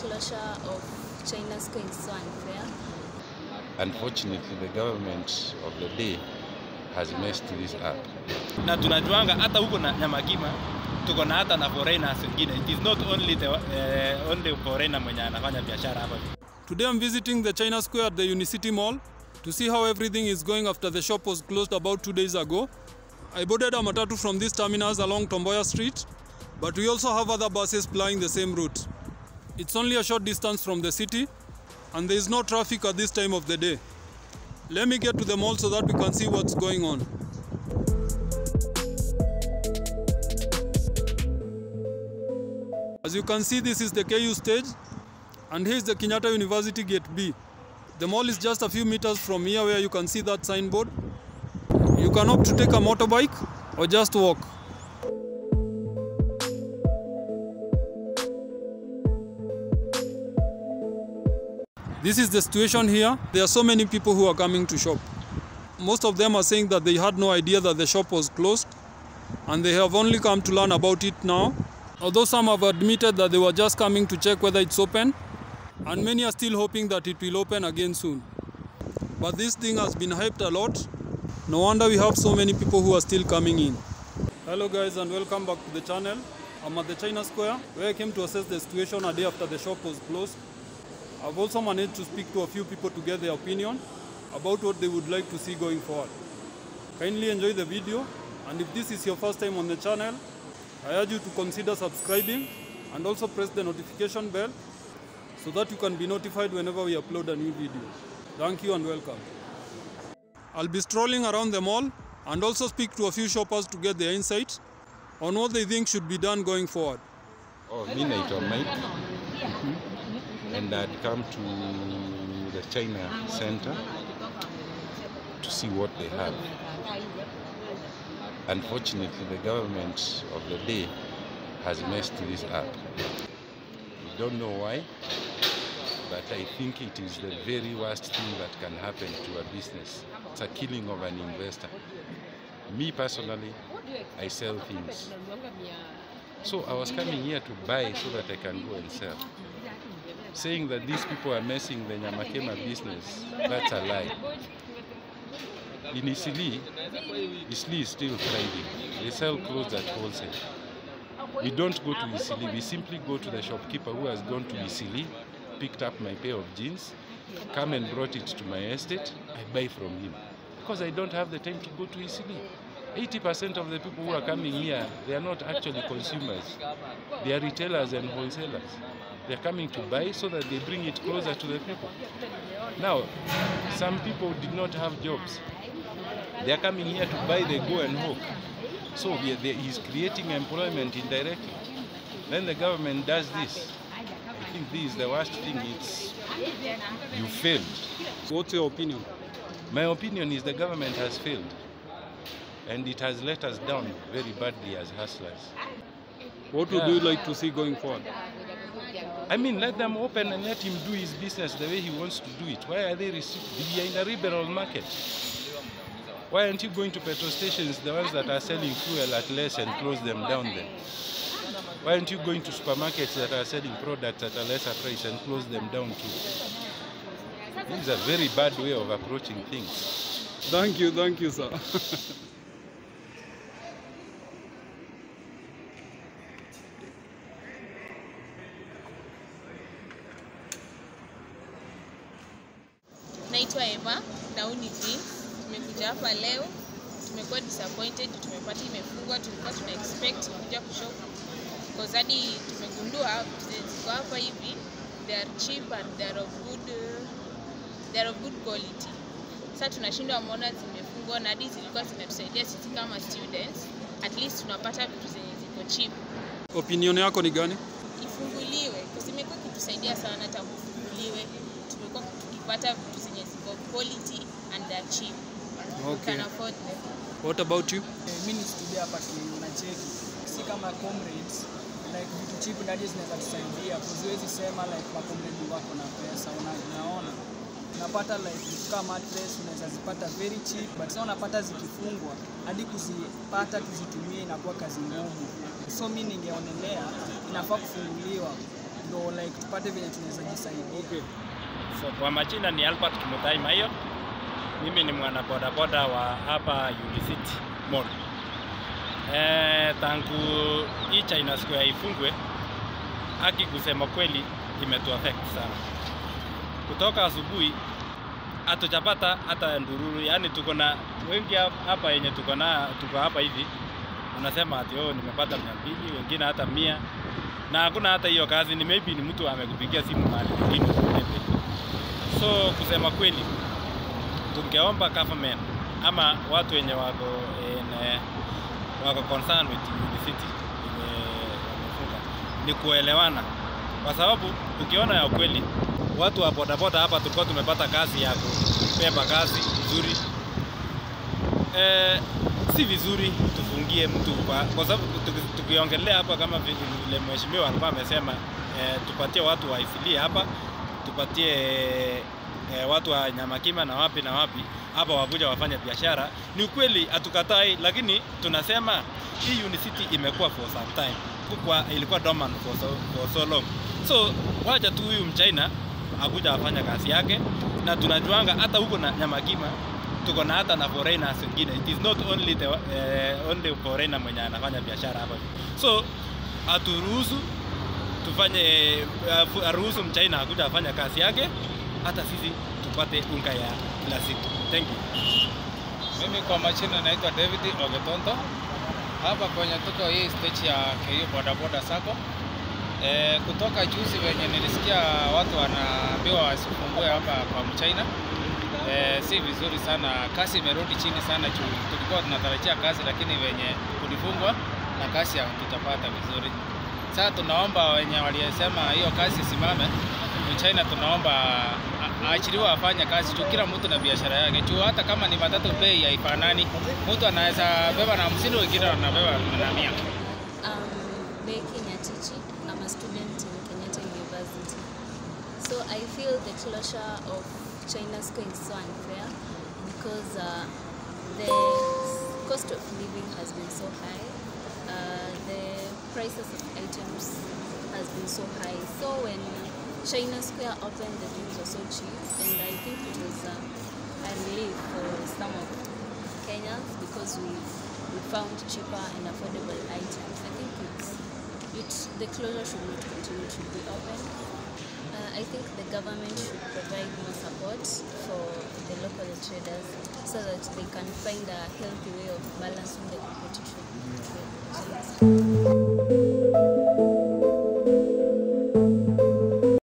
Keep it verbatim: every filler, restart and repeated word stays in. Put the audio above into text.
closure of China Square is so unfair. Unfortunately, the government of the day has messed this up. Na tunajuanga hata huko na Nyamakema tuko na hata na foreigners wengine. It is not only the uh, only foreigner mwenye anafanya biashara hapa. Today I'm visiting the China Square at the Unicity Mall to see how everything is going after the shop was closed about two days ago. I boarded a matatu from these terminals along Tomboya Street, but we also have other buses plying the same route. It's only a short distance from the city, and there is no traffic at this time of the day. Let me get to the mall so that we can see what's going on. As you can see, this is the K U stage, and here is the Kenyatta University Gate B. The mall is just a few meters from here where you can see that signboard. You can opt to take a motorbike or just walk. This is the situation here. There are so many people who are coming to shop. Most of them are saying that they had no idea that the shop was closed, and they have only come to learn about it now. Although some have admitted that they were just coming to check whether it's open, and many are still hoping that it will open again soon. But this thing has been hyped a lot. No wonder we have so many people who are still coming in. Hello guys, and welcome back to the channel. I'm at the China Square, where I came to assess the situation a day after the shop was closed. I've also managed to speak to a few people to get their opinion about what they would like to see going forward. Kindly enjoy the video, and if this is your first time on the channel, I urge you to consider subscribing and also press the notification bell so that you can be notified whenever we upload a new video. Thank you and welcome. I'll be strolling around the mall and also speak to a few shoppers to get their insights on what they think should be done going forward. Oh, midnight or night. Mm-hmm. And I'd come to the China Center to see what they have. Unfortunately, the government of the day has messed this up. We don't know why, but I think it is the very worst thing that can happen to a business. It's a killing of an investor. Me personally, I sell things. So I was coming here to buy so that I can go and sell. Saying that these people are messing the Nyamakema business, that's a lie. In Isili, Isili is still thriving. They sell clothes at wholesale. We don't go to Isili, we simply go to the shopkeeper who has gone to Isili, picked up my pair of jeans, come and brought it to my estate, I buy from him. Because I don't have the time to go to Isili. eighty percent of the people who are coming here, they are not actually consumers. They are retailers and wholesalers. They are coming to buy so that they bring it closer to the people. Now, some people did not have jobs. They are coming here to buy, they go and hook. So he is creating employment indirectly. Then the government does this. I think this is the worst thing. It's you failed. What's your opinion? My opinion is the government has failed, and it has let us down very badly as hustlers. What would yeah. you like to see going forward? I mean, let them open and let him do his business the way he wants to do it. Why are they restricted? We are in a liberal market. Why aren't you going to petrol stations, the ones that are selling fuel at less, and close them down then? Why aren't you going to supermarkets that are selling products at a lesser price and close them down too? This is a very bad way of approaching things. Thank you, thank you, sir. Naitwa Eva, Nauni Jeans. Tumekuja hapa leo, tumekuwa disappointed, tumepata imefungwa, tulikuwa tuna expect kuja kushop. Because hadi tumegundua ziko hapa hivi, they are cheap and they are of good, they are of good quality. Sasa tunashindwa mbona zimefungwa na hadi zilikuwa zimetusaidia sisi kama students, at least tunapata vitu zenye ziko cheap. Opinion yako ni gani? Ifunguliwe, kusimekuwa kitusaidia sana tangu ifunguliwe. Tumekuwa tukipata vitu zenye ziko quality and they are cheap. Okay. Can afford them. What about you? Mimi ni studia hapa Kinacheki. Si kama comrades, like vitu cheap ndani zinaweza kusaidia kuziwezi sema like kwa comrades wako na pesa unaona unapata like kama dress unaweza zipata very cheap but sasa unapata zikifungwa hadi kuzipata kuzitumia inakuwa kazi ngumu. So mimi ningeonelea inafaa kufunguliwa ndio like tupate vile tunaweza jisaidia. Okay. So kwa majina ni Albert Kimutai Mayo. Mimi ni mwana boda boda wa hapa Unicity Mall. Eh, tangu hii China Square ifungwe, haki kusema kweli imetuaffect sana. Kutoka asubuhi hatujapata hata ndururu, yani tuko na wengi hapa yenye tuko na tuko hapa hivi unasema ati oh nimepata mia mbili, wengine hata mia, na hakuna hata hiyo kazi. Ni maybe ni mtu amekupigia simu mahali mwingine. So kusema kweli tungeomba government ama watu wenye wako in, wako concerned with Unicity ni kuelewana, kwa sababu ukiona ya kweli watu wa bodaboda hapa tulikuwa tumepata kazi ya kubeba kazi nzuri. Eh, si vizuri tufungie mtu kwa, kwa sababu tukiongelea hapa kama vile mheshimiwa alikuwa amesema, eh, tupatie watu wa Isili hapa, tupatie eh, watu wa Nyamakema na wapi na wapi hapa wakuja wafanya biashara. Ni kweli hatukatai, lakini tunasema hii Unicity imekuwa for some time kwa ilikuwa dormant for so, for so long. So wacha tu huyu mchina akuja afanya kazi yake, na tunajuanga hata huko na Nyamakema tuko na hata na foreigners wengine. It is not only the uh, only foreigner mwenye anafanya biashara hapa. So aturuhusu tufanye uh, aruhusu mchina akuja afanya kazi yake, hata sisi tupate unga ya kila siku. Thank you. Mimi kwa machina naitwa David Ogetonto. Hapa kwenye tuko hii stage ya K U boda boda sako. E, kutoka juzi wenye nilisikia watu wanaambiwa wasifungue hapa kwa mchina. E, si vizuri sana, kasi imerudi chini sana juu tulikuwa tunatarajia kasi, lakini wenye kulifungwa na kasi hatutapata vizuri. Sasa tunaomba wenye waliosema hiyo kasi simame, mchina tunaomba aachiliwa afanye kazi tu, kila mtu na biashara yake. Juu hata kama ni matatu bei haifanani, mtu anaweza beba na hamsini, wengine anabeba na mia. Um, Kenyan Chichi, I'm a student in Kenyatta University. So I feel the closure of China Square is so unfair because uh, the cost of living has been so high. Uh, the prices of items has been so high. So when China Square opened, the things were so cheap, and I think it was uh, a relief for some of Kenyans because we, we found cheaper and affordable items. I think it's, it, the closure should not continue to be open. Uh, I think the government should provide more support for the local traders so that they can find a healthy way of balancing the competition.